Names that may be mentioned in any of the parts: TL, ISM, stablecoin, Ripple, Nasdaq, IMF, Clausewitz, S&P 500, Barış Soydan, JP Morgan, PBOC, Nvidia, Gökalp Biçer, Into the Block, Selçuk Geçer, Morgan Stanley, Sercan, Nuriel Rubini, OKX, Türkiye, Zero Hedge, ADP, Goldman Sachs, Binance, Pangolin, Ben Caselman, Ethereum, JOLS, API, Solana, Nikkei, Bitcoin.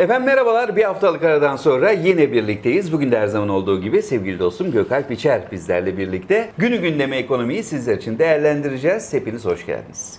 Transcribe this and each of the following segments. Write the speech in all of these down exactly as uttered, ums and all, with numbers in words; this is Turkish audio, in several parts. Efendim merhabalar, bir haftalık aradan sonra yine birlikteyiz. Bugün de her zaman olduğu gibi sevgili dostum Gökalp Biçer bizlerle birlikte. Günü gündeme ekonomiyi sizler için değerlendireceğiz. Hepiniz hoş geldiniz.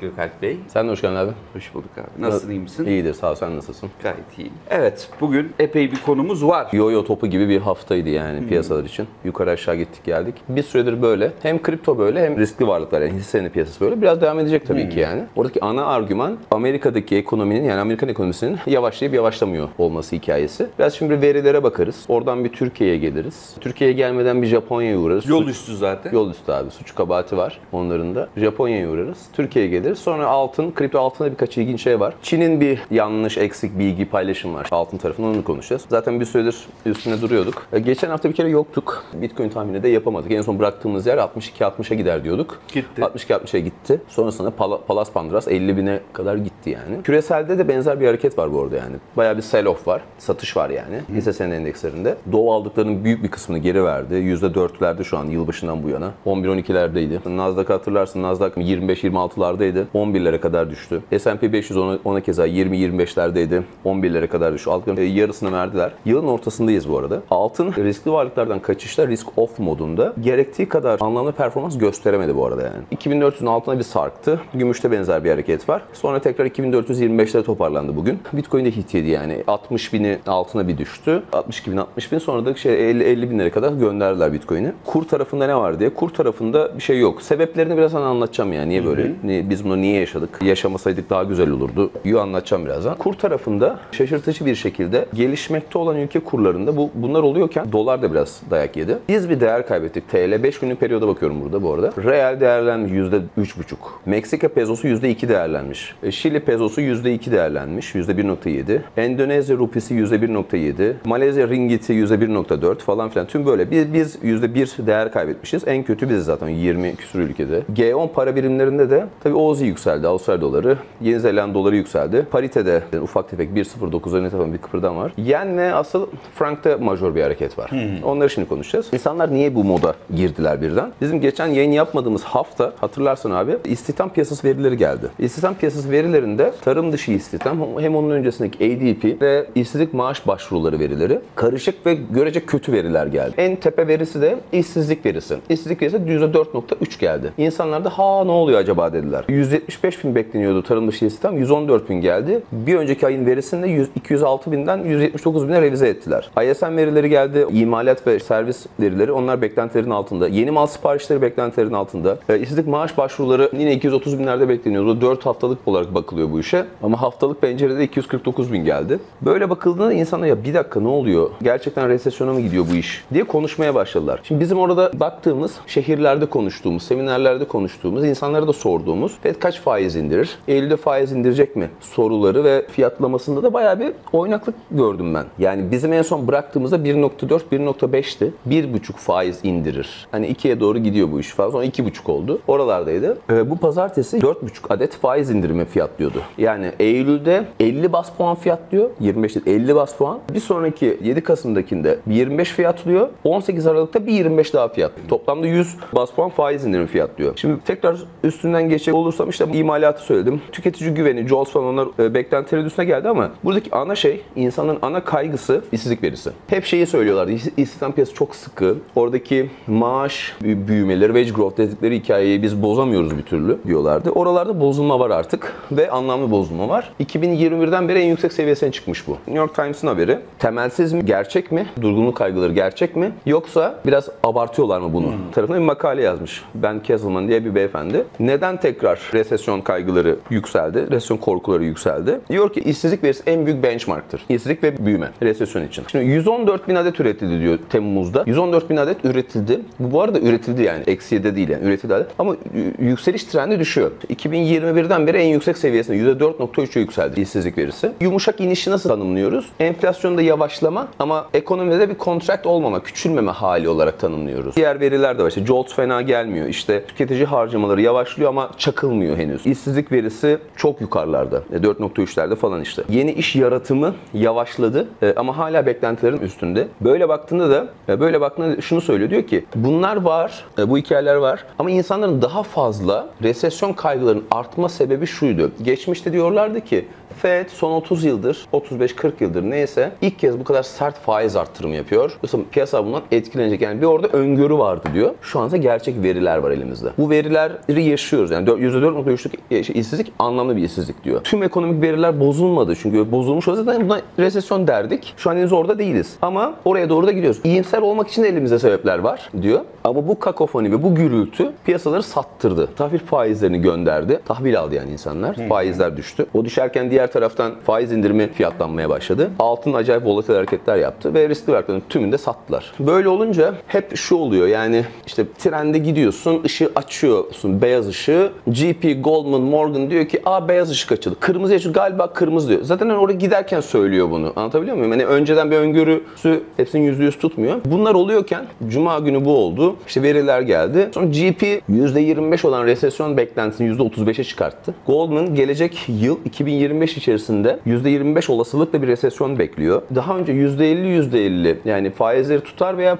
Gökalp Bey. Sen de hoş geldin abi. Hoş bulduk abi. Nasılsın, iyi misin? İyidir, sağ ol. Sen nasılsın? Gayet iyiyim. Evet, bugün epey bir konumuz var. Yo-yo topu gibi bir haftaydı yani hmm. piyasalar için. Yukarı aşağı gittik geldik. Bir süredir böyle. Hem kripto böyle hem riskli varlıklar yani hisse senedi piyasası böyle. Biraz devam edecek tabii hmm. ki yani. Oradaki ana argüman Amerika'daki ekonominin yani Amerikan ekonomisinin yavaşlayıp yavaşlamıyor olması hikayesi. Biraz şimdi verilere bakarız. Oradan bir Türkiye'ye geliriz. Türkiye'ye gelmeden bir Japonya'ya uğrarız. Yol üstü zaten. Yol üstü abi. Suç kabahati var onların da. Japonya'ya uğrarız. Türkiye'ye geliriz. Sonra altın, kripto altında birkaç ilginç şey var. Çin'in bir yanlış, eksik bilgi paylaşım var. Altın tarafından onu konuşacağız. Zaten bir süredir üstüne duruyorduk. Geçen hafta bir kere yoktuk. Bitcoin tahmini de yapamadık. En son bıraktığımız yer altmış iki altmışa gider diyorduk. Gitti. altmış iki altmışa gitti. Sonrasında Pal- Palas Pandras elli bine kadar gitti yani. Küreselde de benzer bir hareket var bu arada yani. Bayağı bir sell-off var. Satış var yani. Hisse senedi endekslerinde. Doğu aldıklarının büyük bir kısmını geri verdi. yüzde dörtlerde şu an yılbaşından bu yana. on bir on ikilerdeydi. Nasdaq hatırlarsın. Nasdaq yirmi beş yirmi altılardaydı. on birlere kadar düştü. S and P beş yüz ona keza yirmi yirmi beşlerdeydi. on birlere kadar düştü. Altın yarısını verdiler. Yılın ortasındayız bu arada. Altın riskli varlıklardan kaçışta risk off modunda gerektiği kadar anlamlı performans gösteremedi bu arada yani. iki bin dört yüzün altına bir sarktı. Gümüşte benzer bir hareket var. Sonra tekrar iki bin dört yüz yirmi beşlere toparlandı bugün. Bitcoin de hit yedi yani. altmış bini altına bir düştü. altmış iki bin altmış bin sonra da şey elli binlere kadar gönderdiler Bitcoin'i. Kur tarafında ne var diye. Kur tarafında bir şey yok. Sebeplerini biraz sana anlatacağım yani. Niye böyle? Niye, biz bunu niye yaşadık? Yaşamasaydık daha güzel olurdu. Yu anlatacağım birazdan. Kur tarafında şaşırtıcı bir şekilde gelişmekte olan ülke kurlarında bu bunlar oluyorken dolar da biraz dayak yedi. Biz bir değer kaybettik. T L beş günlük periyoda bakıyorum burada bu arada. Real değerlenmiş yüzde üç buçuk. Meksika pezosu yüzde iki değerlenmiş. Şili pezosu yüzde iki değerlenmiş. yüzde bir virgül yedi. Endonezya rupisi yüzde bir virgül yedi. Malezya ringgiti yüzde bir virgül dört falan filan. Tüm böyle. Biz, biz yüzde bir değer kaybetmişiz. En kötü biziz zaten yirmi küsur ülkede. G on para birimlerinde de tabii o yükseldi. Avustralya doları, Yeni Zelanda doları yükseldi. Paritede yani ufak tefek bir virgül sıfır dokuz'a net olan bir kıpırdan var. Yen ve asıl frankta majör bir hareket var. Hmm. Onları şimdi konuşacağız. İnsanlar niye bu moda girdiler birden? Bizim geçen yayın yapmadığımız hafta hatırlarsan abi istihdam piyasası verileri geldi. İstihdam piyasası verilerinde tarım dışı istihdam hem onun öncesindeki A D P ve işsizlik maaş başvuruları verileri karışık ve görece kötü veriler geldi. En tepe verisi de işsizlik verisi. İşsizlik verisi yüzde dört virgül üç geldi. İnsanlar da ha ne oluyor acaba dediler. yüz yetmiş beş bin bekleniyordu tarım dışı istihdam. yüz on dört bin geldi. Bir önceki ayın verisinde iki yüz altı binden yüz yetmiş dokuz bine revize ettiler. I S M verileri geldi. İmalat ve servis verileri onlar beklentilerin altında. Yeni mal siparişleri beklentilerin altında. E, işsizlik maaş başvuruları yine iki yüz otuz binlerde bekleniyordu. dört haftalık olarak bakılıyor bu işe. Ama haftalık pencerede iki yüz kırk dokuz bin geldi. Böyle bakıldığında insanlar ya bir dakika ne oluyor? Gerçekten resesyona mı gidiyor bu iş? Diye konuşmaya başladılar. Şimdi bizim orada baktığımız, şehirlerde konuştuğumuz, seminerlerde konuştuğumuz, insanlara da sorduğumuz ve kaç faiz indirir? Eylül'de faiz indirecek mi? Soruları ve fiyatlamasında da bayağı bir oynaklık gördüm ben. Yani bizim en son bıraktığımızda bir virgül dört, bir virgül beşti. bir virgül beş faiz indirir. Hani ikiye doğru gidiyor bu iş falan. Sonra iki virgül beş oldu. Oralardaydı. Ee, bu pazartesi dört virgül beş adet faiz indirimi fiyatlıyordu. Yani Eylül'de elli baz puan fiyatlıyor. yirmi beş değil, elli baz puan. Bir sonraki yedi Kasım'dakinde yirmi beş fiyatlıyor. on sekiz Aralık'ta bir yirmi beş daha fiyat. Toplamda yüz baz puan faiz indirimi fiyatlıyor. Şimdi tekrar üstünden geçecek olursa İşte imalatı söyledim. Tüketici güveni, J O L S falan onlar e, beklentileri üstüne geldi ama buradaki ana şey, insanın ana kaygısı işsizlik verisi. Hep şeyi söylüyorlardı. İstihdam piyasası çok sıkı. Oradaki maaş büyümeleri, wage growth dedikleri hikayeyi biz bozamıyoruz bir türlü diyorlardı. Oralarda bozulma var artık ve anlamlı bozulma var. iki bin yirmi birden beri en yüksek seviyesine çıkmış bu. New York Times'ın haberi. Temelsiz mi? Gerçek mi? Durgunluk kaygıları gerçek mi? Yoksa biraz abartıyorlar mı bunu? Hmm. Tarafına bir makale yazmış. Ben Caselman diye bir beyefendi. Neden tekrar resesyon kaygıları yükseldi. Resesyon korkuları yükseldi. Diyor ki işsizlik verisi en büyük benchmarktır. İşsizlik ve büyüme resesyon için. Şimdi yüz on dört bin adet üretildi diyor Temmuz'da. yüz on dört bin adet üretildi. Bu, bu arada üretildi yani. Eksiye de değil yani. Üretildi adet. Ama yükseliş trendi düşüyor. iki bin yirmi birden beri en yüksek seviyesinde yüzde dört virgül üç'e yükseldi işsizlik verisi. Yumuşak inişi nasıl tanımlıyoruz? Enflasyonda yavaşlama ama ekonomide bir kontrakt olmama, küçülmeme hali olarak tanımlıyoruz. Diğer veriler de var. İşte J O L S fena gelmiyor. İşte tüketici harcamaları yavaşlıyor ama çakılmıyor. olmuyor henüz. İşsizlik verisi çok yukarılarda. dört nokta üçlerde falan işte. Yeni iş yaratımı yavaşladı ama hala beklentilerin üstünde. Böyle baktığında da böyle baktığında şunu söylüyor. Diyor ki bunlar var, bu hikayeler var ama insanların daha fazla resesyon kaygılarının artma sebebi şuydu. Geçmişte diyorlardı ki Fed son otuz yıldır, otuz beş kırk yıldır neyse ilk kez bu kadar sert faiz artırımı yapıyor. Dolayısıyla piyasa bundan etkilenecek. Yani bir orada öngörü vardı diyor. Şu anda gerçek veriler var elimizde. Bu verileri yaşıyoruz. Yani yüzde dört nokta üçlük işsizlik anlamlı bir işsizlik diyor. Tüm ekonomik veriler bozulmadı. Çünkü bozulmuş olsa zaten buna resesyon derdik. Şu an henüz orada değiliz. Ama oraya doğru da gidiyoruz. İyimser olmak için de elimizde sebepler var diyor. Ama bu kakofoni ve bu gürültü piyasaları sattırdı. Tahvil faizlerini gönderdi. Tahvil aldı yani insanlar. Hmm. Faizler düştü. O düşerken diğer taraftan faiz indirimi fiyatlanmaya başladı. Altın acayip volatil hareketler yaptı ve riskli varlıkların tümünü de sattılar. Böyle olunca hep şu oluyor yani işte trende gidiyorsun, ışığı açıyorsun, beyaz ışığı. J P, Goldman, Morgan diyor ki aa beyaz ışık açıldı. Kırmızı açıldı galiba, kırmızı diyor. Zaten hani oraya giderken söylüyor bunu. Anlatabiliyor muyum? Yani önceden bir öngörüsü hepsinin yüzde yüz tutmuyor. Bunlar oluyorken Cuma günü bu oldu. İşte veriler geldi. Sonra J P yüzde yirmi beş olan resesyon beklentisini yüzde otuz beşe çıkarttı. Goldman gelecek yıl iki bin yirmi beş içerisinde yüzde yirmi beş olasılıkla bir resesyon bekliyor. Daha önce yüzde elli yüzde elli yani faizleri tutar veya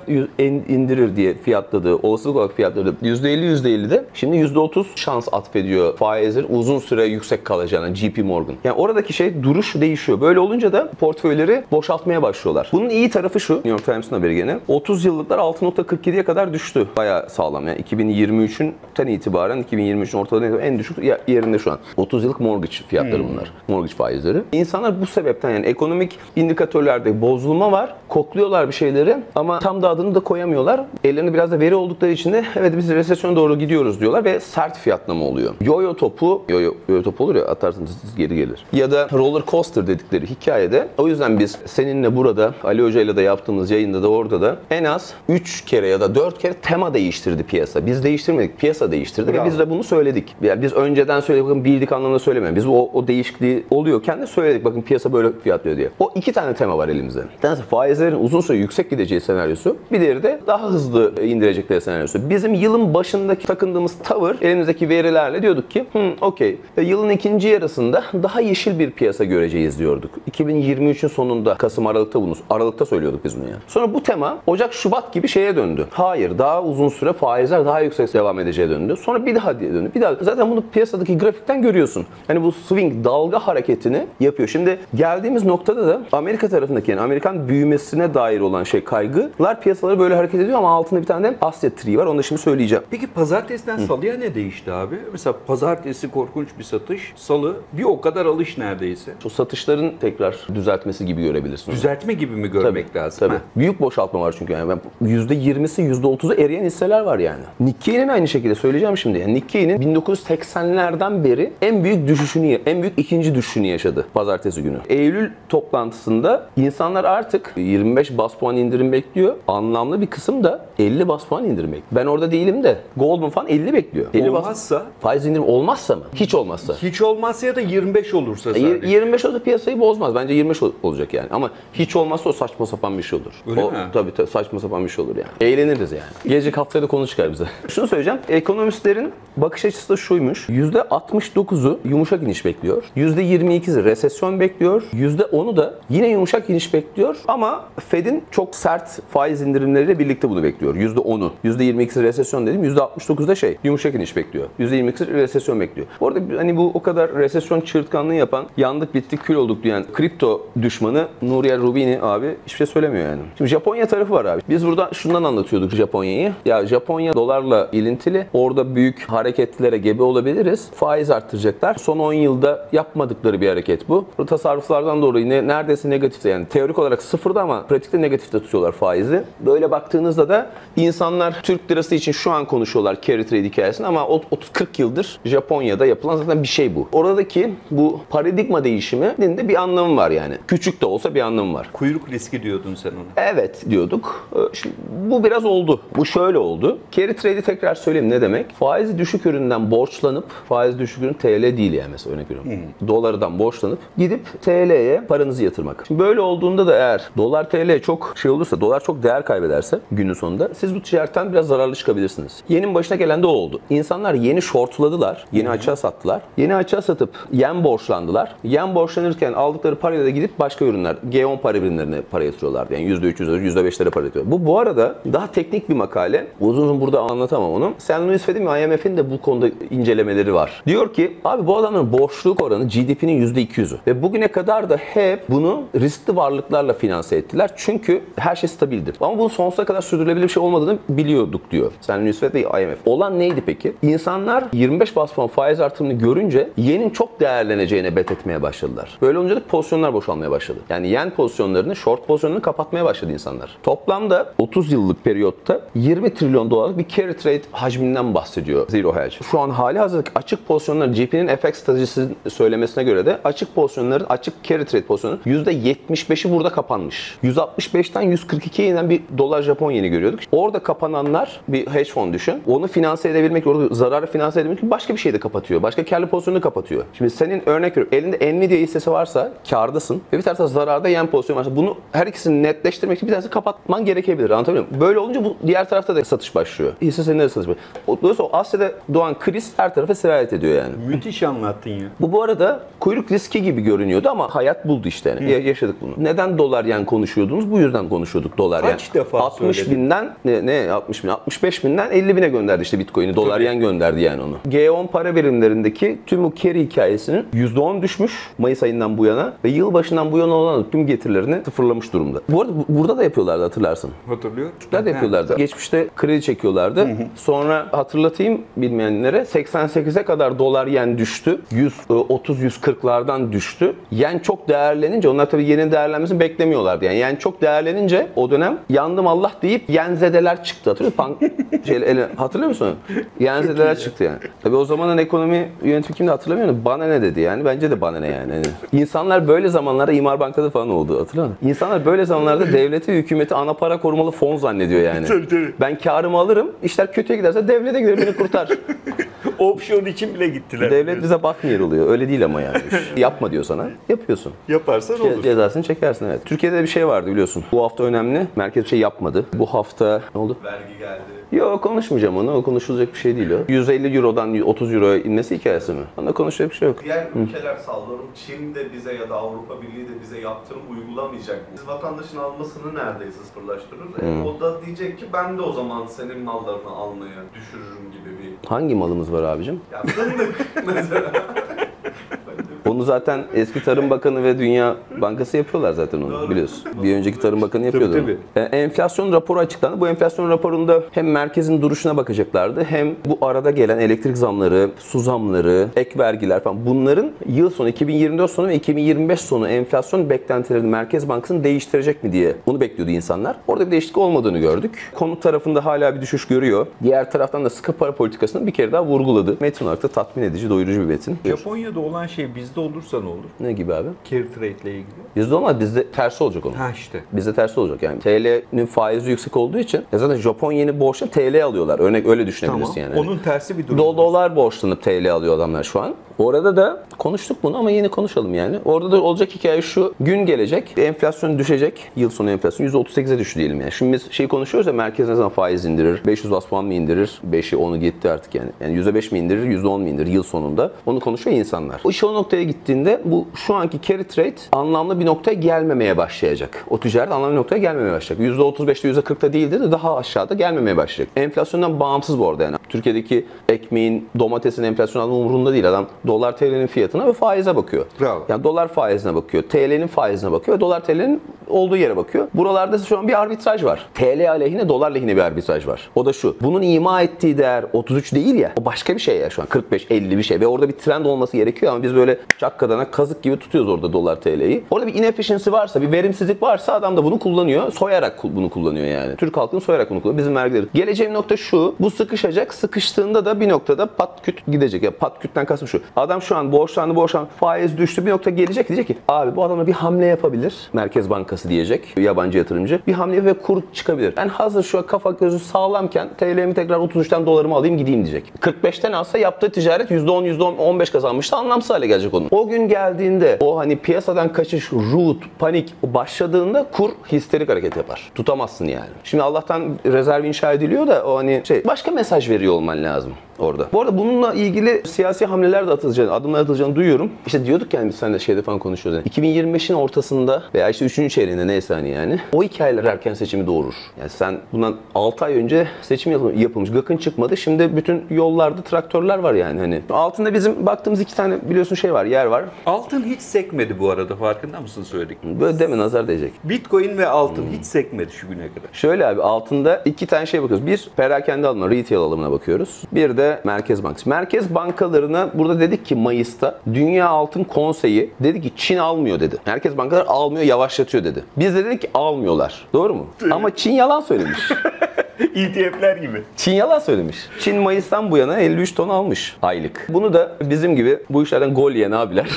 indirir diye fiyatladığı, olasılık olarak fiyatladığı yüzde elli yüzde ellide şimdi yüzde otuz şans atfediyor faizleri uzun süre yüksek kalacağına J P Morgan. Yani oradaki şey duruş değişiyor. Böyle olunca da portföyleri boşaltmaya başlıyorlar. Bunun iyi tarafı şu, New York Times'ın haberi gene. otuz yıllıklar altı nokta kırk yediye kadar düştü. Bayağı sağlam yani iki bin yirmi üçten itibaren iki bin yirmi üçün ortalarında en düşük yerinde şu an. otuz yıllık mortgage fiyatları hmm. bunlar. Mortgage faizleri. İnsanlar bu sebepten yani ekonomik indikatörlerde bozulma var. Kokluyorlar bir şeyleri ama tam da adını da koyamıyorlar. Ellerinde biraz da veri oldukları için de evet biz resesyona doğru gidiyoruz diyorlar ve sert fiyatlama oluyor. Yo-yo topu, yo-yo topu olur ya atarsınız geri gelir. Ya da roller coaster dedikleri hikayede. O yüzden biz seninle burada Ali Hoca ile de yaptığımız yayında da orada da en az üç kere ya da dört kere tema değiştirdi piyasa. Biz değiştirmedik. Piyasa değiştirdi Bravo. Ve biz de bunu söyledik. Yani biz önceden söyledik. Bakın bildik anlamında söylemeyelim. Biz o, o değişikliği oluyorken de söyledik. Bakın piyasa böyle fiyatlıyor diye. O iki tane tema var elimizde. Bir tanesi faizlerin uzun süre yüksek gideceği senaryosu. Bir diğeri de daha hızlı indirecekleri senaryosu. Bizim yılın başındaki takındığımız tavır elimizdeki verilerle diyorduk ki okey yılın ikinci yarısında daha yeşil bir piyasa göreceğiz diyorduk. iki bin yirmi üçün sonunda Kasım Aralık'ta bunu Aralık'ta söylüyorduk biz bunu yani. Sonra bu tema Ocak Şubat gibi şeye döndü. Hayır daha uzun süre faizler daha yüksek devam edeceğe döndü. Sonra bir daha diye döndü. Bir daha. Zaten bunu piyasadaki grafikten görüyorsun. Hani bu swing dalga hareketini yapıyor. Şimdi geldiğimiz noktada da Amerika tarafındaki yani Amerikan büyümesine dair olan şey kaygılar piyasaları böyle hareket ediyor ama altında bir tane de Asya Tree var. Onu da şimdi söyleyeceğim. Peki pazartesiden Hı. salıya ne değişti abi? Mesela pazartesi korkunç bir satış, salı bir o kadar alış neredeyse. O satışların tekrar düzeltmesi gibi görebilirsin. Düzeltme onu. Gibi mi görmek tabii, lazım? Tabii. Ha. Büyük boşaltma var çünkü. Yani ben yüzde yirmisi yüzde otuzu eriyen hisseler var yani. Nikkei'nin aynı şekilde söyleyeceğim şimdi. Yani Nikkei'nin bin dokuz yüz seksenlerden beri en büyük düşüşünü, en büyük ikinci düşüşünü yaşadı pazartesi günü. Eylül toplantısında insanlar artık yirmi beş baz puan indirim bekliyor. Anlamlı bir kısım da elli baz puan indirim bekliyor. Ben orada değilim de Goldman falan elli bekliyor. elli olmazsa? Bas... Faiz indirim olmazsa mı? Hiç olmazsa. Hiç olmazsa ya da yirmi beş olursa sadece. yirmi beş olursa piyasayı bozmaz. Bence yirmi beş olacak yani. Ama hiç olmazsa o saçma sapan bir şey olur. Öyle o, mi? Tabii, tabii saçma sapan bir şey olur yani. Eğleniriz yani. Gelecek haftaya da konu çıkar bize. Şunu söyleyeceğim. Ekonomistlerin bakış açısı da şuymuş. yüzde altmış dokuzu yumuşak iniş bekliyor. yüzde yirmi ikisi resesyon bekliyor. yüzde onu da yine yumuşak iniş bekliyor. Ama Fed'in çok sert faiz indirimleriyle birlikte bunu bekliyor. yüzde onu. yüzde yirmi ikisi resesyon dedim. yüzde altmış dokuzu da şey yumuşak iniş bekliyor. yüzde yirmi ikisi resesyon bekliyor. Bu arada hani bu o kadar resesyon çığırtkanlığı yapan yandık bittik kül olduk diyen kripto düşmanı Nuriel Rubini abi hiçbir şey söylemiyor yani. Şimdi Japonya tarafı var abi. Biz burada şundan anlatıyorduk Japonya'yı. Ya Japonya dolarla ilintili. Orada büyük hareketlere gebe olabiliriz. Faiz arttıracaklar. Son on yılda yapmadıkları bir hareket bu. Bu tasarruflardan dolayı ne, neredeyse negatifte yani teorik olarak sıfırda ama pratikte negatifte tutuyorlar faizi. Böyle baktığınızda da insanlar Türk lirası için şu an konuşuyorlar carry trade hikayesini ama otuz kırk yıldır Japonya'da yapılan zaten bir şey bu. Oradaki bu paradigma değişiminin de bir anlamı var yani. Küçük de olsa bir anlamı var. Kuyruk riski diyordun sen ona. Evet diyorduk. Şimdi bu biraz oldu. Bu şöyle oldu. Carry trade'i tekrar söyleyeyim ne demek? Faizi düşük üründen borçlanıp faiz düşük ürün T L değil yani mesela örnek veriyorum. Hmm. Dolar dolardan borçlanıp gidip T L'ye paranızı yatırmak. Şimdi böyle olduğunda da eğer dolar T L çok şey olursa, dolar çok değer kaybederse günün sonunda siz bu ticaretten biraz zararlı çıkabilirsiniz. Yenin başına gelen de o oldu. İnsanlar yeni shortladılar, yeni açığa sattılar. Yeni açığa satıp yen borçlandılar. Yen borçlanırken aldıkları parayla da gidip başka ürünler, G on para birimlerine para yatırıyorlardı. Yani yüzde üç, yüzde beşlere para yatırıyor. Bu bu arada daha teknik bir makale. Uzun uzun burada anlatamam onu. Sen Louis Fed'in ve I M F'in de bu konuda incelemeleri var. Diyor ki abi bu adamların borçluluk oranı G D P'nin yüzde iki yüzü. Ve bugüne kadar da hep bunu riskli varlıklarla finanse ettiler. Çünkü her şey stabildir. Ama bunun sonsuza kadar sürdürülebilir bir şey olmadığını biliyorduk diyor. Sen Louis Fed ve I M F. Olan neydi peki? İnsanlar yirmi beş baz puan faiz artımını görünce yenin çok değerleneceğine bet etmeye başladılar. Böyle olunca da pozisyonlar boşalmaya başladı. Yani yen pozisyonlarını, short pozisyonlarını kapatmaya başladı insanlar. Toplamda otuz yıllık periyotta yirmi trilyon dolarlık bir carry trade hacminden bahsediyor Zero Hedge. Şu an hali hazırda açık pozisyonların, J P'nin F X stratejisinin söylemesine göre de açık pozisyonların, açık carry trade pozisyonunun yüzde yetmiş beşi burada kapanmış. yüz altmış beşten yüz kırk ikiye inen bir dolar Japon yeni görüyorduk. Orada kapananlar, bir hedge fon düşün. Onu finanse edebilmek, orada zararı finanse edebilmek için başka bir şey de kapatıyor. Başka karlı pozisyonu kapatıyor. Şimdi senin örnek veriyorum, elinde Nvidia hissesi varsa kârdasın ve bir tarafta zararda yen pozisyon varsa, bunu her ikisini netleştirmek için bir tanesi kapatman gerekebilir. Anlatabiliyor muyum? Böyle olunca bu diğer tarafta da satış başlıyor. Hisse senedi de satış başlıyor. Dolayısıyla Asya'da doğan kriz her tarafa sirayet ediyor yani. Müthiş anlattın ya. Bu bu arada kuyruk riski gibi görünüyordu ama hayat buldu işte yani. Ya- yaşadık bunu. Neden dolar yen konuşuyordunuz? Bu yüzden konuşuyorduk dolar yen. Kaç defa altmış binden ne, ne altmış bin? altmış beş binden elli bine gönderdi işte Bitcoin'i. Dolar yen gönderdi yani onu. G on para birimlerindeki tüm bu carry hikayesinin yüzde on düşmüş Mayıs ayından bu yana ve yılbaşından bu yana olan tüm getirilerini sıfırlamış durumda. Bu arada bu, burada da yapıyorlardı, hatırlarsın. Hatırlıyor. Türkler de yapıyorlardı. Ha. Geçmişte kredi çekiyorlardı. Hı hı. Sonra hatırlatayım bilmeyenlere, seksen sekize kadar dolar yen düştü. yüz otuz yüz kırklardan düştü. Yen çok değerlenince, onlar tabii yenin değerlenmesini beklemiyorlardı yani. Yen çok değerlenince o dönem yandım Allah deyip yenzedeler çıktı. Hatırlıyor musun? Şeyle, hatırlıyor musun? Yenzedeler çıktı yani. Tabii o zamanın ekonomi yönetimi kimdi hatırlamıyorum. Bana ne dedi yani. Bence de bana ne yani. Yani İnsanlar böyle zamanlarda İmar Banka'da falan oldu, hatırlıyor musun? İnsanlar böyle zamanlarda devleti, hükümeti ana para korumalı fon zannediyor yani. Tabii, tabii. Ben karımı alırım. İşler kötüye giderse devlete gider, beni kurtar. Opsiyon için bile gittiler. Devlet bize bakmıyor oluyor. Öyle değil ama yani. Yapma diyor sana. Yapıyorsun. Yaparsan olur. Cezasını çekersin, evet. Türkiye'de bir şey vardı biliyorsun. Bu hafta önemli. Merkez bir şey yapmadı. Bu hafta ne oldu? Vergi geldi. Yok, konuşmayacağım onu. O konuşulacak bir şey değil o. yüz elli Euro'dan otuz Euro'ya inmesi hikayesi mi? Onda konuşacak bir şey yok. Diğer ülkeler, sallıyorum, Çin de bize ya da Avrupa Birliği de bize yaptırım uygulamayacak. Biz vatandaşın almasını neredeyse sıfırlaştırırız. Hmm. E, o da diyecek ki ben de o zaman senin mallarını almaya düşürürüm gibi bir... Hangi malımız var abicim? Ya fındık mesela. Onu zaten eski Tarım Bakanı ve Dünya Bankası yapıyorlar zaten onu. Doğru. Biliyorsun. Bir önceki Tarım Bakanı yapıyordu. Tabii, tabii. E, enflasyon raporu açıklandı. Bu enflasyon raporunda hem merkezin duruşuna bakacaklardı, hem bu arada gelen elektrik zamları, su zamları, ek vergiler falan, bunların yıl sonu iki bin yirmi dört sonu ve iki bin yirmi beş sonu enflasyon beklentilerini Merkez Bankası'nın değiştirecek mi diye bunu bekliyordu insanlar. Orada bir değişiklik olmadığını gördük. Konut tarafında hala bir düşüş görüyor. Diğer taraftan da sıkı para politikasını bir kere daha vurguladı. Metin olarak da tatmin edici, doyurucu bir metin. Japonya'da olan şey bizde olursa ne olur? Ne gibi abi? Carry trade ile ilgili. Bizde olmaz. Bizde tersi olacak onun. Ha işte. Bizde tersi olacak yani. T L'nin faizi yüksek olduğu için ya zaten Japon yeni borçla T L alıyorlar. Örnek öyle düşünebilirsin tamam. Yani. Onun tersi bir durum. Do- dolar borçlanıp T L alıyor adamlar şu an. Orada da konuştuk bunu ama yeni konuşalım yani. Orada da olacak hikaye şu. Gün gelecek. Enflasyon düşecek. Yıl sonu enflasyon yüzde otuz sekize düştü diyelim yani. Şimdi biz şey konuşuyoruz ya, merkez ne zaman faiz indirir? beş yüz baz puan mı indirir? beşi onu gitti artık yani. Yani yüzde beş mi indirir? yüzde on mu indirir? Yıl sonunda. Onu konuşuyor insanlar. O iş o noktaya gittiğinde bu şu anki carry trade anlamlı bir noktaya gelmemeye başlayacak. O ticaret anlamlı bir noktaya gelmemeye başlayacak. yüzde otuz beşte yüzde kırkta değildir de daha aşağıda gelmemeye başlayacak. Enflasyondan bağımsız bu arada yani. Türkiye'deki ekmeğin, domatesin enflasyonu adamın umurunda değil. Adam dolar T L'nin fiyatına ve faize bakıyor. Bravo. Yani dolar faizine bakıyor, T L'nin faizine bakıyor ve dolar T L'nin olduğu yere bakıyor. Buralarda şu an bir arbitraj var. T L aleyhine, dolar lehine bir arbitraj var. O da şu. Bunun ima ettiği değer otuz üç değil ya. O başka bir şey ya şu an. kırk beş elli bir şey ve orada bir trend olması gerekiyor ama biz böyle çakkadana kazık gibi tutuyoruz orada dolar T L'yi. Orada bir inefficiency varsa, bir verimsizlik varsa adam da bunu kullanıyor. Soyarak bunu kullanıyor yani. Türk halkını soyarak bunu kullanıyor. Bizim vergileri. Geleceğim nokta şu. Bu sıkışacak. Sıkıştığında da bir noktada pat küt gidecek. Ya pat kütten kastım şu. Adam şu an borçlandı borçlandı. Faiz düştü, bir nokta gelecek diyecek ki abi bu adama bir hamle yapabilir. Merkez Bankası diyecek. Yabancı yatırımcı. Bir hamle ve kur çıkabilir. Ben hazır şu an kafa gözü sağlamken T L'mi tekrar otuz üçten dolarımı alayım gideyim diyecek. kırk beşten alsa yaptığı ticaret yüzde on, yüzde on, on beş kazanmıştı. Anlamsız hale gelecek onun. O gün geldiğinde o hani piyasadan kaçış, rout, panik başladığında kur histerik hareket yapar. Tutamazsın yani. Şimdi Allah'tan rezerv inşa ediliyor da o hani şey başka mesaj veriyor olman lazım orada. Bu arada bununla ilgili siyasi hamleler de atılacağını, adımlar atılacağını duyuyorum. İşte diyorduk yani biz seninle şeyde falan konuşuyoruz. Yani. iki bin yirmi beşin ortasında veya işte üçüncü çeyreğinde neyse hani yani o hikayeler erken seçimi doğurur. Yani sen bundan altı ay önce seçim yapılmış. Gakın çıkmadı. Şimdi bütün yollarda traktörler var yani hani. Altında bizim baktığımız iki tane biliyorsun şey var, yer var. Altın hiç sekmedi bu arada. Farkında mısın söyledik? Böyle deme nazar değecek. Bitcoin ve altın hmm. hiç sekmedi şu güne kadar. Şöyle abi altında iki tane şey bakıyoruz. Bir perakende alımına, retail alımına bakıyoruz. Bir de Merkez Bankası. Merkez bankalarına burada dedik ki Mayıs'ta Dünya Altın Konseyi dedi ki Çin almıyor dedi. Merkez bankaları almıyor, yavaşlatıyor dedi. Biz de dedik ki almıyorlar. Doğru mu? Ama Çin yalan söylemiş. E T F'ler gibi. Çin yalan söylemiş. Çin Mayıs'tan bu yana elli üç ton almış aylık. Bunu da bizim gibi bu işlerden gol yiyen abiler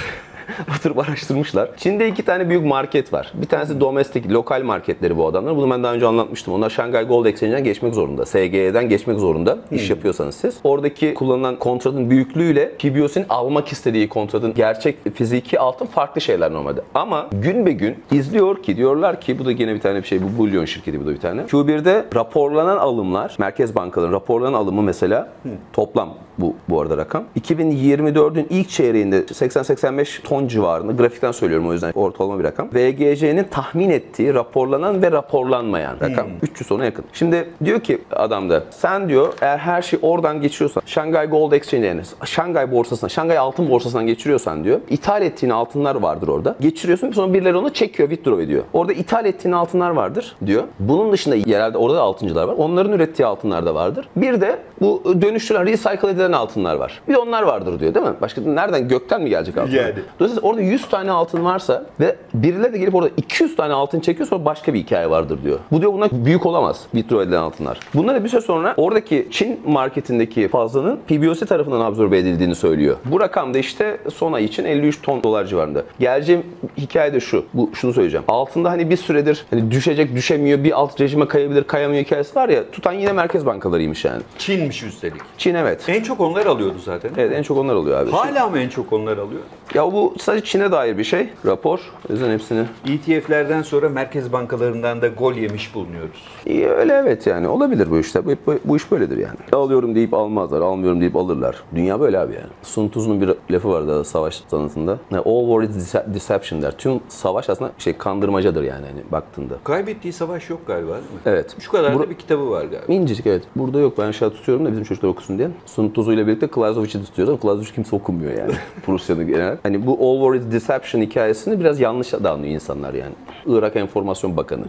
oturup araştırmışlar. Çin'de iki tane büyük market var. Bir tanesi domestik, lokal marketleri bu adamlar. Bunu ben daha önce anlatmıştım. Onlar Şangay Gold Exchange'den geçmek zorunda. S G E'den geçmek zorunda. Hmm. İş yapıyorsanız siz. Oradaki kullanılan kontratın büyüklüğüyle P B O C'nin almak istediği kontratın gerçek fiziki altın farklı şeyler normalde. Ama gün be gün izliyor ki diyorlar ki bu da yine bir tane bir şey. Bu bullion şirketi bu da bir tane. Q bir'de raporlanan alımlar, merkez bankaların raporlanan alımı mesela hmm. toplam bu bu arada rakam. iki bin yirmi dördün ilk çeyreğinde seksen seksen beş ton civarında. Grafikten söylüyorum o yüzden ortalama bir rakam. V G C'nin tahmin ettiği raporlanan ve raporlanmayan rakam. Hmm. üç yüz ona yakın. Şimdi diyor ki adam da sen diyor eğer her şey oradan geçiyorsan Şangay Gold Exchange'e, Şangay borsasına, Şangay altın borsasından geçiriyorsan diyor ithal ettiğin altınlar vardır orada. Geçiriyorsun sonra birileri onu çekiyor, withdraw ediyor. Orada ithal ettiğin altınlar vardır diyor. Bunun dışında yerelde orada da altıncılar var. Onların ürettiği altınlar da vardır. Bir de bu dönüştürülen, recycle edilen altınlar var. Bir de onlar vardır diyor değil mi? Başka nereden? Gökten mi gelecek altınlar? Yani. Dolayısıyla orada yüz tane altın varsa ve birileri de gelip orada iki yüz tane altın çekiyor sonra başka bir hikaye vardır diyor. Bu diyor buna büyük olamaz withdraw edilen altınlar. Bunlara bir süre sonra oradaki Çin marketindeki fazlanın P B O C tarafından absorbe edildiğini söylüyor. Bu rakam da işte son ay için elli üç ton dolar civarında. Geleceğim hikaye de şu. Bu şunu söyleyeceğim. Altında hani bir süredir hani düşecek düşemiyor bir alt rejime kayabilir kayamıyor hikayesi var ya tutan yine merkez bankalarıymış yani. Çin'miş üstelik. Çin evet. En çok onlar alıyordu zaten. Evet en çok onlar alıyor abi. Hala mı en çok onlar alıyor? Ya bu sadece Çin'e dair bir şey. Rapor. O yüzden hepsini. E T F'lerden sonra merkez bankalarından da gol yemiş bulunuyoruz. İyi, öyle evet yani. Olabilir bu işte. Bu, bu, bu iş böyledir yani. Alıyorum deyip almazlar. Almıyorum deyip alırlar. Dünya böyle abi yani. Sun Tzu'nun bir lafı vardı savaş sanatında. All war is deception der. Tüm savaş aslında şey kandırmacadır yani hani baktığında. Kaybettiği savaş yok galiba değil mi? Evet. Şu kadar Bur- da bir kitabı var galiba. İncecik evet. Burada yok. Ben aşağı tutuyorum da bizim çocuklar okusun diye. Sun Tzu ile birlikte Clausewitz'i tutuyoruz ama Clausewitz kimse okumuyor yani. Rusya'nın genel. Hani bu All War is Deception hikayesini biraz yanlış anlıyor insanlar yani. Irak Enformasyon Bakanı.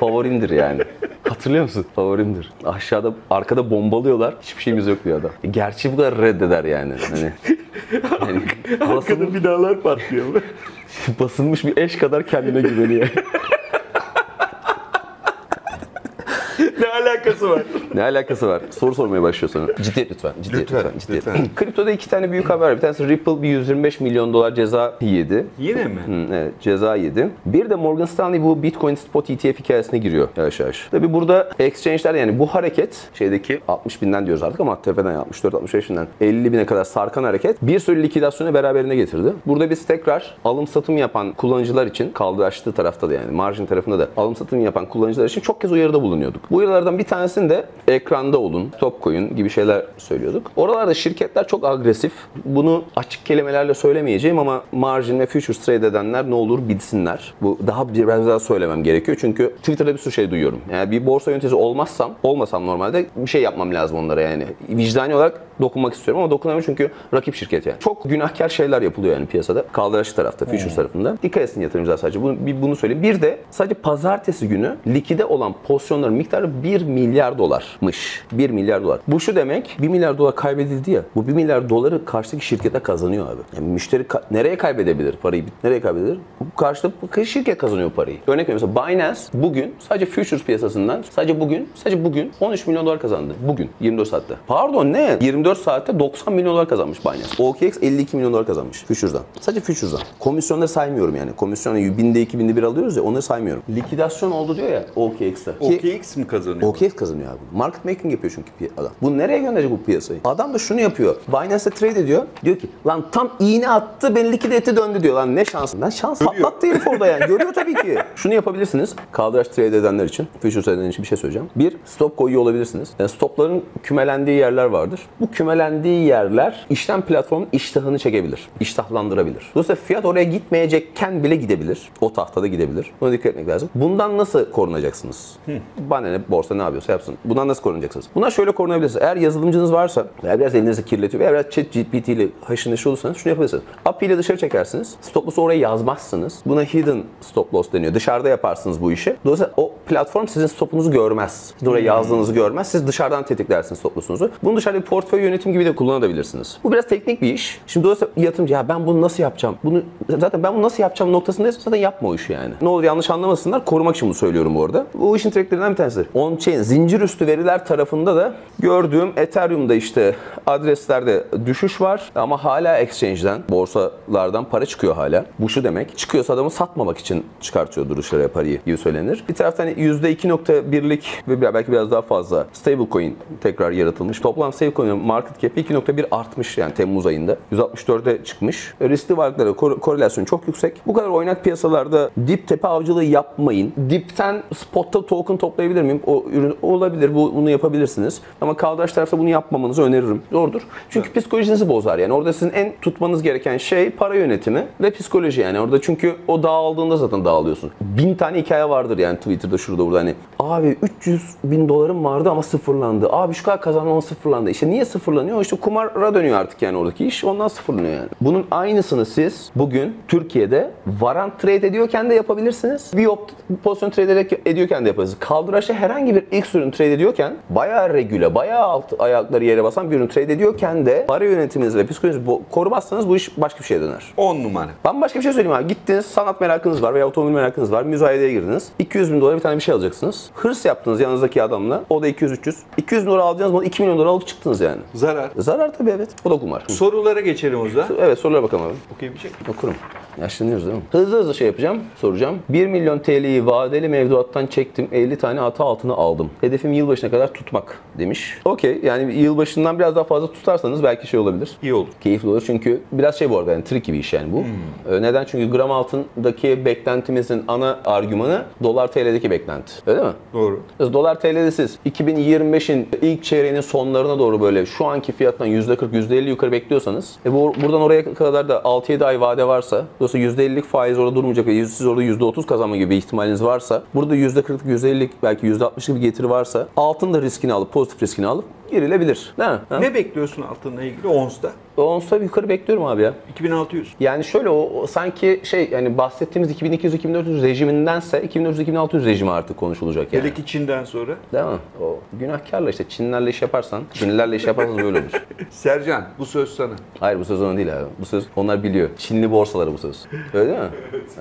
Favorimdir yani. Hatırlıyor musun? Favorimdir. Aşağıda, arkada bombalıyorlar. Hiçbir şeyimiz yok diyor adam. Gerçi bu kadar reddeder yani. Hani, yani basın... Arkada binalar patlıyor. Basılmış bir eş kadar kendine güveniyor. Ne alakası var? Ne alakası var? Soru sormaya başlıyor sonra. Ciddiyet lütfen. Ciddiyet lütfen. lütfen, lütfen. Ciddiyet. Kriptoda iki tane büyük haber var. Bir tanesi Ripple bir yüz yirmi beş milyon dolar ceza yedi. Yine mi? Hı, evet, ceza yedi. Bir de Morgan Stanley bu Bitcoin Spot E T F hikayesine giriyor yavaş yavaş. Tabii burada exchange'ler yani bu hareket şeydeki altmış binden diyoruz artık ama tepeden altmış dört altmış beşinden elli bine kadar sarkan hareket bir sürü likidasyonu beraberine getirdi. Burada biz tekrar alım satım yapan kullanıcılar için kaldıraçlı tarafta da yani margin tarafında da alım satım yapan kullanıcılar için çok kez uyarıda bulunuyorduk. Bu uyarılardan bir tanesini de ekranda olun, stop koyun gibi şeyler söylüyorduk. Oralarda şirketler çok agresif. Bunu açık kelimelerle söylemeyeceğim ama margin ve futures trade edenler ne olur bilsinler. Bu daha biraz daha söylemem gerekiyor çünkü Twitter'da bir sürü şey duyuyorum. Yani bir borsa yöneticisi olmazsam, olmasam normalde bir şey yapmam lazım onlara yani. Vicdani olarak dokunmak istiyorum ama dokunamıyorum çünkü rakip şirket yani. Çok günahkar şeyler yapılıyor yani piyasada. Kaldıraçlı tarafta, futures hmm. tarafında. Dikkat etsin yatırımcılar sadece. Bunu, bir, bunu söyleyeyim. Bir de sadece pazartesi günü likide olan pozisyonların miktarı bir milyon milyar dolarmış. bir milyar dolar. Bu şu demek, bir milyar dolar kaybedildi ya. Bu bir milyar doları karşıdaki şirkete kazanıyor abi. Yani müşteri ka- nereye kaybedebilir parayı? Nereye kaybedebilir? Bu karşıdaki şirket kazanıyor parayı. Örnek veriyorum, mesela Binance bugün sadece futures piyasasından sadece bugün sadece bugün on üç milyon dolar kazandı. Bugün yirmi dört saatte. Pardon ne? yirmi dört saatte doksan milyon dolar kazanmış Binance. O K X elli iki milyon dolar kazanmış futures'dan. Sadece futures'dan. Komisyonları saymıyorum yani. Komisyonu binde iki binde bir alıyoruz ya, onları saymıyorum. Likidasyon oldu diyor ya O K X'te. O K X mi kazanıyor? O K X kazanıyor abi. Market making yapıyor çünkü adam. Bu nereye gönderecek bu piyasayı? Adam da şunu yapıyor. Binance'da trade ediyor. Diyor ki lan tam iğne attı, ben likidite döndü diyor. Lan ne şans. Lan şans patlattı herif orada yani. Görüyor tabii ki. Şunu yapabilirsiniz. Kaldıraç trade edenler için, futures edenler için bir şey söyleyeceğim. Bir, stop koyuyor olabilirsiniz. Yani stopların kümelendiği yerler vardır. Bu kümelendiği yerler işlem platformunun iştahını çekebilir. İştahlandırabilir. Dolayısıyla fiyat oraya gitmeyecekken bile gidebilir. O tahtada gidebilir. Buna dikkat etmek lazım. Bundan nasıl korunacaksınız? Hı. Bana ne, borsa ne yapıyorsa yapsın. Bundan nasıl korunacaksınız? Bundan şöyle korunabilirsiniz. Eğer yazılımcınız varsa, eğer biraz elinizi kirletiyor veya biraz chat G P T ile haşır neşir olursanız şunu yapabilirsiniz. A P I ile dışarı çekersiniz. Stop loss'u oraya yazmazsınız. Buna hidden stop loss deniyor. Dışarıda yaparsınız bu işi. Dolayısıyla o platform sizin stopunuzu görmez. Siz oraya yazdığınızı görmez. Siz dışarıdan tetiklersiniz stop loss'unuzu. Bunu dışarıda bir portföy yönetim gibi de kullanabilirsiniz. Bu biraz teknik bir iş. Şimdi dolayısıyla yatırımcı ya ben bunu nasıl yapacağım? Bunu zaten ben bunu nasıl yapacağım noktasındayız. Zaten yapma o işi yani. Ne olur yanlış anlamasınlar. Korumak için bunu söylüyorum bu arada. Bu işin tricklerinden bir tanesidir. On-chain zincir üstü veriler tarafında da gördüğüm Ethereum'da işte adreslerde düşüş var ama hala exchange'den, borsalardan para çıkıyor hala. Bu şu demek. Çıkıyorsa adamı satmamak için çıkartıyordur dışarıya parayı gibi söylenir. Bir taraftan yüzde iki virgül birlik ve belki biraz daha fazla stablecoin tekrar yaratılmış. Toplam stablecoin'in market cap'i iki virgül bir artmış yani Temmuz ayında. yüz altmış dörde çıkmış. Riskli varlıklara korelasyon çok yüksek. Bu kadar oynak piyasalarda dip tepe avcılığı yapmayın. Dipten spotta token toplayabilir miyim? O ürün olabilir. Bu, bunu yapabilirsiniz. Ama kaldıraç tarafta bunu yapmamanızı öneririm. Doğrudur. Çünkü evet, psikolojinizi bozar yani. Orada sizin en tutmanız gereken şey para yönetimi ve psikoloji yani. Orada çünkü o dağıldığında zaten dağılıyorsun. Bin tane hikaye vardır yani Twitter'da şurada burada hani. Abi üç yüz bin dolarım vardı ama sıfırlandı. Abi şu kadar kazanmam sıfırlandı. İşte niye sıfırlanıyor? İşte kumara dönüyor artık yani oradaki iş. Ondan sıfırlanıyor yani. Bunun aynısını siz bugün Türkiye'de varant trade ediyorken de yapabilirsiniz. V O P pozisyon trade ediyorken de yapabilirsiniz. Kaldıraçta herhangi bir X ürün trade ediyorken bayağı regüle, bayağı alt ayakları yere basan bir ürün trade ediyorken de para yönetiminizi ve psikolojinizi korumazsanız bu iş başka bir şeye döner. on numara. Ben başka bir şey söyleyeyim abi. Gittiniz, sanat merakınız var veya otomobil merakınız var. Müzayedeye girdiniz. iki yüz bin dolara bir tane bir şey alacaksınız. Hırs yaptınız yanınızdaki adamla. O da iki yüz üç yüz. iki yüz bin dolara alacağınız bunu iki milyon dolara alıp çıktınız yani. Zarar. Zarar tabii evet. O da kumar. Sorulara geçelim o zaman. Evet, sorulara bakalım abi. Okuyabilecek misin? Okurum. Yaşlanıyoruz değil mi? Hızlı hızlı şey yapacağım, soracağım. bir milyon T L'yi vadeli mevduattan çektim. elli tane hata altına aldım. Hedefim yılbaşına kadar tutmak demiş. Okey. Yani yılbaşından biraz daha fazla tutarsanız belki şey olabilir. İyi olur. Keyifli olur. Çünkü biraz şey bu arada yani tricky bir iş yani bu. Hmm. Neden? Çünkü gram altındaki beklentimizin ana argümanı dolar T L'deki beklenti. Öyle mi? Doğru. Dolar T L'de siz iki bin yirmi beşin ilk çeyreğinin sonlarına doğru böyle şu anki fiyattan yüzde kırk yüzde elli yukarı bekliyorsanız e bu, buradan oraya kadar da altı yedi ay vade varsa dolayısıyla yüzde ellilik faiz orada durmayacak ve siz orada yüzde otuz kazanma gibi bir ihtimaliniz varsa, burada yüzde kırklık, yüzde ellilik belki yüzde altmışlık bir getiri varsa altın da riskini alıp, pozitif riskini alıp girilebilir. Değil mi? Ha? Ne bekliyorsun altınla ilgili ons'ta? Ons'ta yukarı bekliyorum abi ya. iki bin altı yüz. Yani şöyle o, o sanki şey yani bahsettiğimiz iki bin iki yüz iki bin dört yüz rejimindense iki bin dört yüz iki bin altı yüz rejimi artık konuşulacak yani. Hele ki Çin'den sonra. Değil mi? O günahkarla işte Çinlerle iş yaparsan, Çinlilerle iş yaparsanız böyle olur. Sercan bu söz sana. Hayır bu söz ona değil abi. Bu söz onlar biliyor. Çinli borsaları bu söz. Öyle değil mi?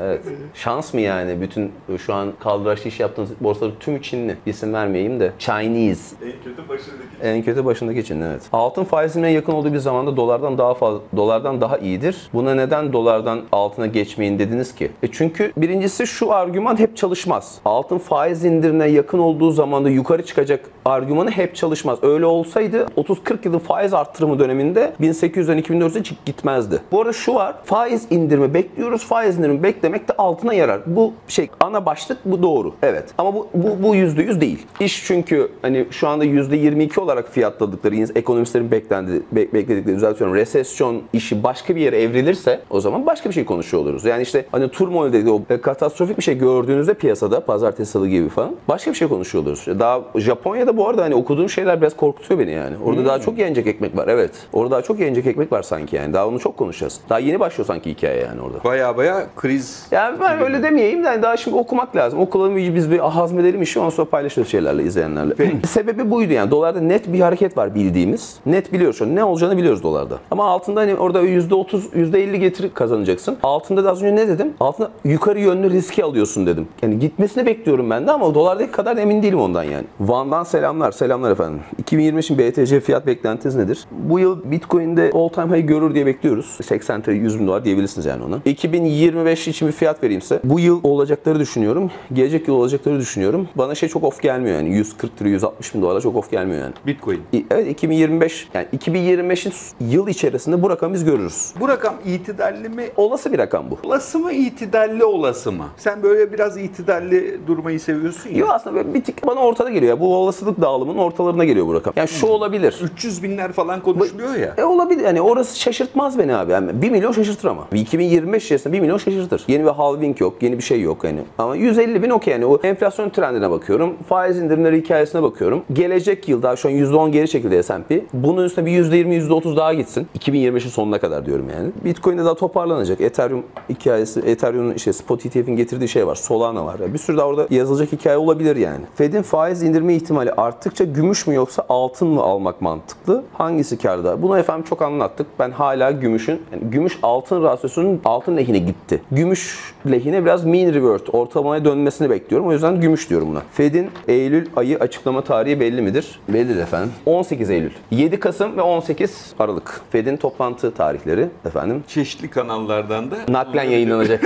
Evet. Şans mı yani bütün şu an kaldıraçlı iş yaptığınız borsaları tüm Çinli. İsim vermeyeyim de Chinese. En kötü başındaki. En kötü başındaki Çinli evet. Altın faizine yakın olduğu bir zamanda dolardan daha fazla, dolardan daha iyidir. Buna neden dolardan altına geçmeyin dediniz ki? E çünkü birincisi şu argüman hep çalışmaz. Altın faiz indirine yakın olduğu zaman da yukarı çıkacak argümanı hep çalışmaz. Öyle olsaydı otuz kırk yılın faiz arttırımı döneminde bin sekiz yüzden iki bin dörde gitmezdi. Bu arada şu var. Faiz indirimi bekliyoruz. Faiz indirimi beklemek de altına yarar. Bu şey ana başlık bu doğru. Evet. Ama bu bu, bu yüzde yüz değil. İş çünkü hani şu anda yüzde yirmi iki olarak fiyatladıkları ekonomistlerin beklendi, be, bekledikleri düzeltiyorum. atıyorum resesyon işi başka bir yere evrilirse o zaman başka bir şey konuşuyor oluruz. Yani işte hani turmoil dediği o e, katastrofik bir şey gördüğünüzde piyasada pazartesi salı gibi falan başka bir şey konuşuyor oluruz. Daha Japonya'da bu arada hani okuduğum şeyler biraz korkutuyor beni yani. Orada hmm. daha çok yenecek ekmek var. Evet. Orada daha çok yenecek ekmek var sanki yani. Daha onu çok konuşacağız. Daha yeni başlıyor sanki hikaye yani orada. Baya baya kriz. Yani ben gibi. Öyle demeyeyim de yani daha şimdi okumak lazım. Okulalım biz bir hazmedelim işi ondan sonra paylaşırız şeylerle izleyenlerle. Sebebi buydu yani. Dolarda net bir hareket var bildiğimiz. Net biliyoruz şu an. Ne olacağını biliyoruz dolarda. Ama altında hani orada yüzde otuz yüzde elli getiri kazanacaksın. Altında da az önce ne dedim? Altında yukarı yönlü riski alıyorsun dedim. Yani gitmesini bekliyorum ben de ama dolardaki kadar emin değilim ondan yani. Van'dan selamlar. Selamlar efendim. iki bin yirmi üçün B T C fiyat beklentiniz nedir? Bu yıl Bitcoin'de all time high görür diye bekliyoruz. seksen lira yüz bin dolar diyebilirsiniz yani ona. iki bin yirmi beş için bir fiyat vereyim size. Bu yıl olacakları düşünüyorum. Gelecek yıl olacakları düşünüyorum. Bana şey çok off gelmiyor yani. yüz kırk lira yüz altmış bin dolara çok off gelmiyor yani. Bitcoin. Evet iki bin yirmi beş yani iki bin yirmi beşin yıl içerisinde bu rakamı biz görürüz. Bu rakam itidalli mi? Olası bir rakam bu. Olası mı itidalli olası mı? Sen böyle biraz itidalli durmayı seviyorsun ya. Yok aslında böyle bir tık bana ortada geliyor ya. Bu olasılık dağılımının ortalarına geliyor bu rakam. Yani şu olabilir. üç yüz binler falan konuşuluyor ya. E olabilir. Yani orası şaşırtmaz beni abi. Yani bir milyon şaşırtır ama. iki bin yirmi beş içerisinde bir milyon şaşırtır. Yeni bir halving yok. Yeni bir şey yok yani. Ama yüz elli bin okey yani. O enflasyon trendine bakıyorum. Faiz indirimleri hikayesine bakıyorum. Gelecek yıl daha şu an yüzde on geri çekildi S and P. Bunun üstüne bir yüzde yirmi yüzde otuz daha gitsin. iki bin yirmi beşin sonuna kadar diyorum yani. Bitcoin'de daha toparlanacak. Ethereum hikayesi. Ethereum'un işte spot E T F'in getirdiği şey var. Solana var. Yani bir sürü daha orada yazılacak hikaye olabilir yani. Fed'in faiz indirme ihtimali arttıkça gümüş mü yoksa altın mı almak mantıklı? Hangisi kârda? Bunu efendim çok anlattık. Ben hala gümüşün, yani gümüş altın rasyosunun altın lehine gitti. Gümüş lehine biraz mean revert, ortalamaya dönmesini bekliyorum. O yüzden gümüş diyorum buna. Fed'in Eylül ayı açıklama tarihi belli midir? Bellidir efendim. on sekiz Eylül. yedi Kasım ve on sekiz Aralık. Fed'in toplantı tarihleri efendim. Çeşitli kanallardan da naklen yayınlanacak.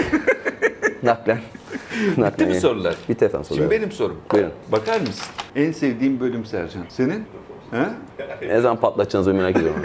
naklen. Bitti mi sorular? Bitti efendim sorular. Şimdi benim sorum. Buyurun. Bakar mısın? En sevdiğim bölüm Sercan. Senin? Ha? Ne zaman patlatacaksınız merak ediyorum.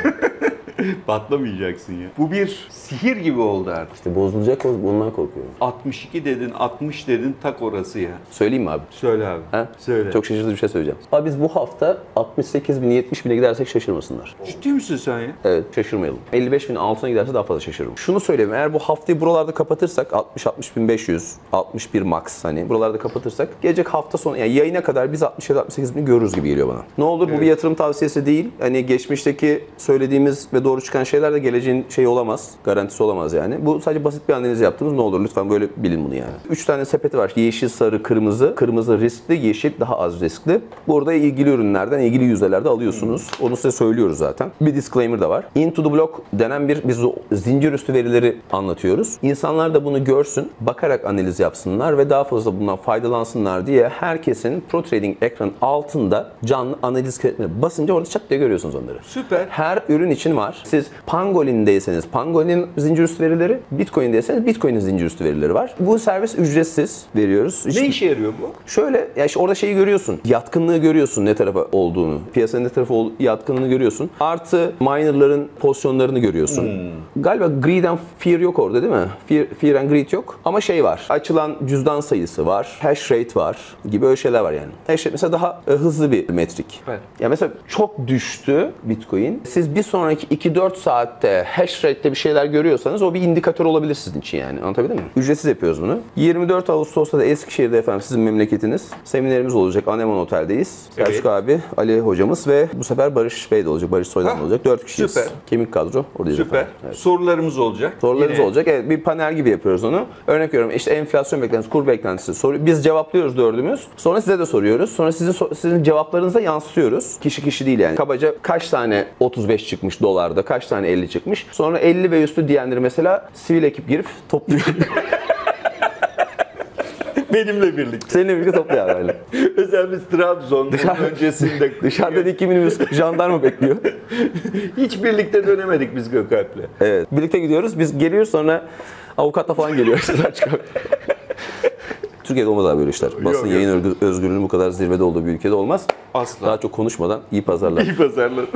Patlamayacaksın ya. Bu bir sihir gibi oldu artık. İşte bozulacak, bundan korkuyorum. altmış iki dedin, altmış dedin, tak orası ya. Söyleyeyim mi abi? Söyle abi. Ha? Söyle. Çok şaşırtıcı bir şey söyleyeceğim. Abi biz bu hafta altmış sekiz bin yetmiş bine gidersek şaşırmasınlar. Ciddi misin sen ya? Evet, şaşırmayalım. elli beş bin altına giderse daha fazla şaşırırım. Şunu söyleyeyim, eğer bu haftayı buralarda kapatırsak altmış altmış bin beş yüz altmış bir max hani buralarda kapatırsak gelecek hafta sonu yani yayına kadar biz altmış yedi altmış sekiz bini görürüz gibi geliyor bana. Ne olur evet. Bu bir yatırım tavsiyesi değil. Hani geçmişteki söylediğimiz ve doğru çıkan şeyler de geleceğin şeyi olamaz. Garantisi olamaz yani. Bu sadece basit bir analiz yaptığımız, ne olur lütfen böyle bilin bunu yani. üç tane sepeti var. Yeşil, sarı, kırmızı. Kırmızı riskli, yeşil daha az riskli. Burada ilgili ürünlerden, ilgili yüzdelerde alıyorsunuz. Onu size söylüyoruz zaten. Bir disclaimer da var. Into the Block denen bir biz zincir üstü verileri anlatıyoruz. İnsanlar da bunu görsün, bakarak analiz yapsınlar ve daha fazla bundan faydalansınlar diye herkesin pro trading ekranın altında canlı analiz kredine basınca orada çat diye görüyorsunuz onları. Süper. Her ürün için var. Siz Pangolin'deyseniz Pangolin'in zincir üstü verileri, Bitcoin'deyseniz Bitcoin'in zincir üstü verileri var. Bu servis ücretsiz veriyoruz. Hiç... Ne işe yarıyor bu? Şöyle, ya işte orada şeyi görüyorsun. Yatkınlığı görüyorsun ne tarafa olduğunu. Piyasanın ne tarafa yatkınlığını görüyorsun. Artı minerların pozisyonlarını görüyorsun. Hmm. Galiba greed and fear yok orada değil mi? Fear, fear and greed yok. Ama şey var. Açılan cüzdan sayısı var. Hash rate var. Gibi öyle şeyler var yani. Hash rate mesela daha hızlı bir metrik. Evet. Ya mesela çok düştü Bitcoin. Siz bir sonraki iki dört saatte hash rate'te bir şeyler görüyorsanız o bir indikatör olabilir sizin için yani. Anlatabildim mi? Ücretsiz yapıyoruz bunu. yirmi dört Ağustos'ta da Eskişehir'de efendim sizin memleketiniz. Seminerimiz olacak. Anemon Otel'deyiz. Evet. Selçuk abi, Ali hocamız ve bu sefer Barış Bey de olacak. Barış Soydan da olacak. dört kişiyiz. Süper. Kemik kadro. Oradayız süper. Evet. Sorularımız olacak. Sorularımız yine olacak. Evet, bir panel gibi yapıyoruz onu. Örnek veriyorum işte enflasyon beklentisi, kur beklentisi soru. Biz cevaplıyoruz dördümüz. Sonra size de soruyoruz. Sonra sizin, sizin cevaplarınıza yansıtıyoruz. Kişi kişi değil yani. Kabaca kaç tane otuz beş çıkmış dolar, kaç tane elli çıkmış. Sonra elli ve üstü diyenleri mesela sivil ekip girip topluyor. Benimle birlikte. Seninle birlikte topluyor böyle. Özel bir Trabzon öncesinde. Dışarıda iki minibüs jandarma bekliyor. Hiç birlikte dönemedik biz Gökalp'le. Evet. Birlikte gidiyoruz. Biz geliyoruz sonra avukatla falan geliyoruz. Türkiye'de olmaz abi böyle işler. Basın yok, yayın yok. Özgürlüğünün bu kadar zirvede olduğu bir ülkede olmaz. Asla. Daha çok konuşmadan iyi pazarlar. İyi pazarlar.